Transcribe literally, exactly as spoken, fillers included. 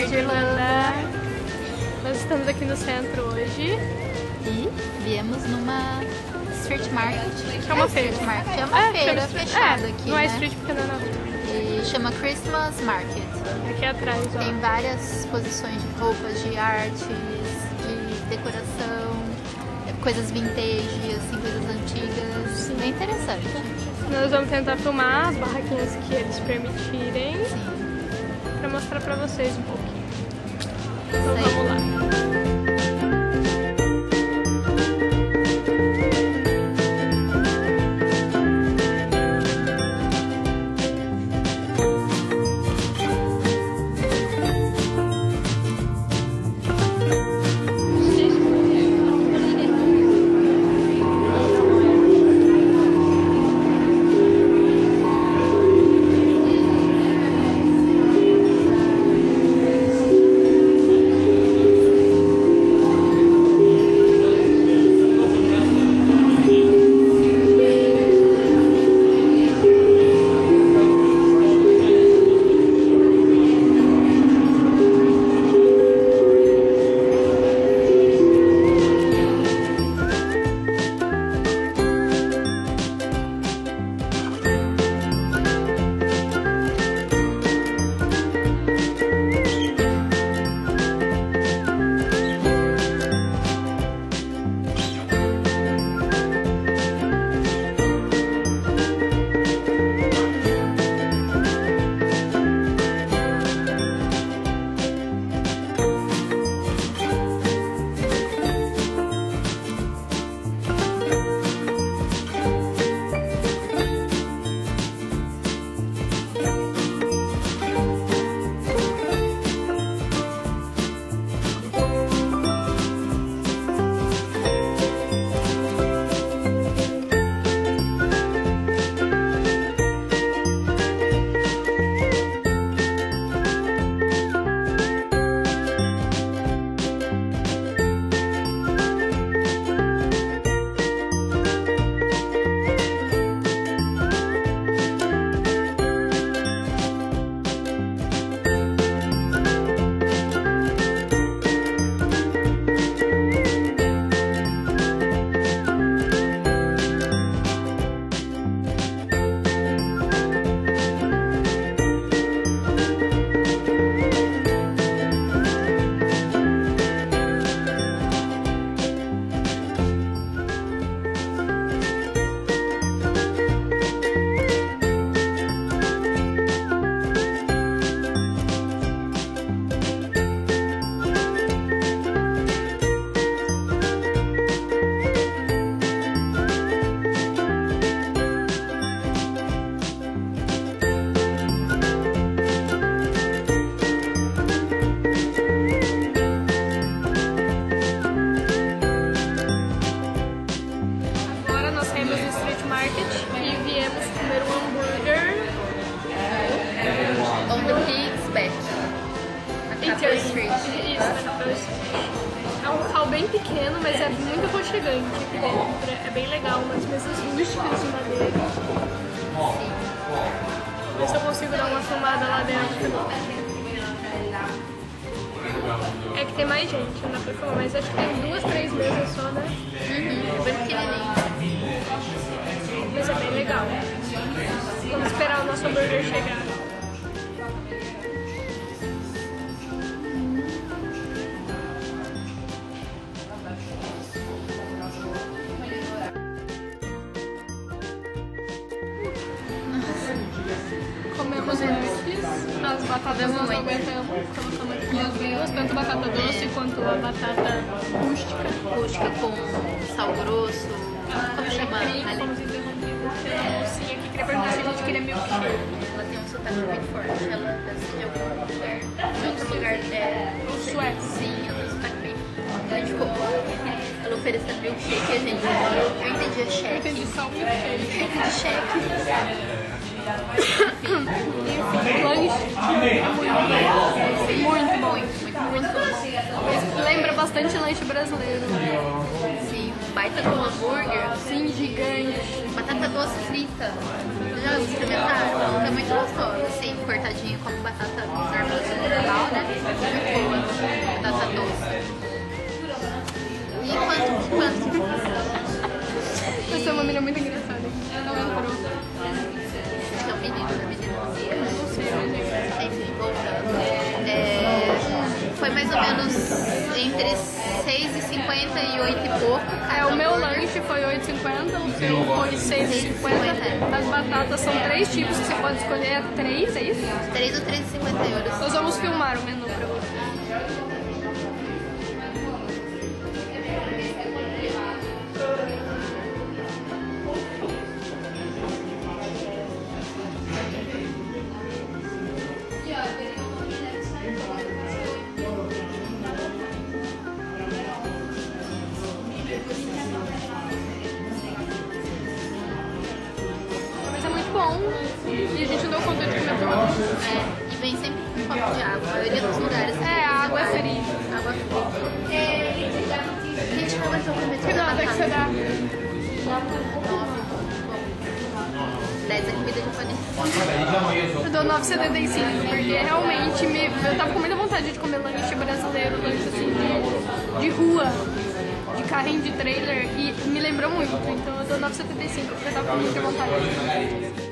tarde, Irlanda. Nós estamos aqui no centro hoje e viemos numa street market. Que é uma feira. É uma é, feira fechada é, aqui, não é street porque não é na rua. E chama Christmas Market. Aqui atrás, ó. Tem várias posições de roupas, de artes, de decoração, coisas vintage, assim, coisas antigas. Sim. Bem interessante. Nós vamos tentar filmar as barraquinhas que eles permitirem. Sim. Pra mostrar pra vocês um pouquinho. Então vamos lá. É um hall bem pequeno, mas é muito aconchegante aqui dentro. É bem legal, umas mesas rústicas de madeira. Sim. Vou ver se eu consigo dar uma filmada lá dentro. É que tem mais gente, não dá pra filmar, mas acho que tem duas, três mesas só, né? Uhum, é bem pequenininho. Mas é bem legal. Vamos esperar o nosso hambúrguer chegar. As batatas não aguentam pelo tamanho das duas, tanto batata doce quanto a batata rústica. Rústica com sal grosso, ah, como chama? Ali. Fomos interrompidas pela mocinha que queria perguntar se a gente queria milkshake. Ela tem um sotaque muito forte, ela nasceu em algum lugar, em outro lugar é... Suécia. Sim, ela tem um sotaque bem forte. A gente ficou com ela oferecendo milkshake e a gente falou, eu entendi a cheque. Eu entendi só o milkshake. Eu entendi cheque. Muito, muito bom, muito bom. Lembra bastante lanche brasileiro. Sim, baita com hambúrguer. Sim, gigante. Batata doce frita. Já experimentaram? É muito gostoso. Assim, cortadinho como batata normal, né? mais ou menos entre seis e cinquenta e oito e pouco. É, o meu lanche foi oito e cinquenta, o seu foi seis e cinquenta. As batatas são três tipos que você pode escolher, três, é isso? três ou três e cinquenta euros. Nós vamos filmar o menu pra vocês. E a gente não deu conta de comer tudo. É, e vem sempre com um copo de água, a maioria dos lugares. É, a água é fria. Água fria. É, a gente começou a comer tudo. Que nota que você dá? dez a comida japonesa. Eu dou nove vírgula setenta e cinco, porque realmente me, eu tava com muita vontade de comer lanche brasileiro, lanche assim de, de rua, de carrinho de trailer, e me lembrou muito. Então eu dou nove vírgula setenta e cinco, porque eu tava com muita vontade de comer.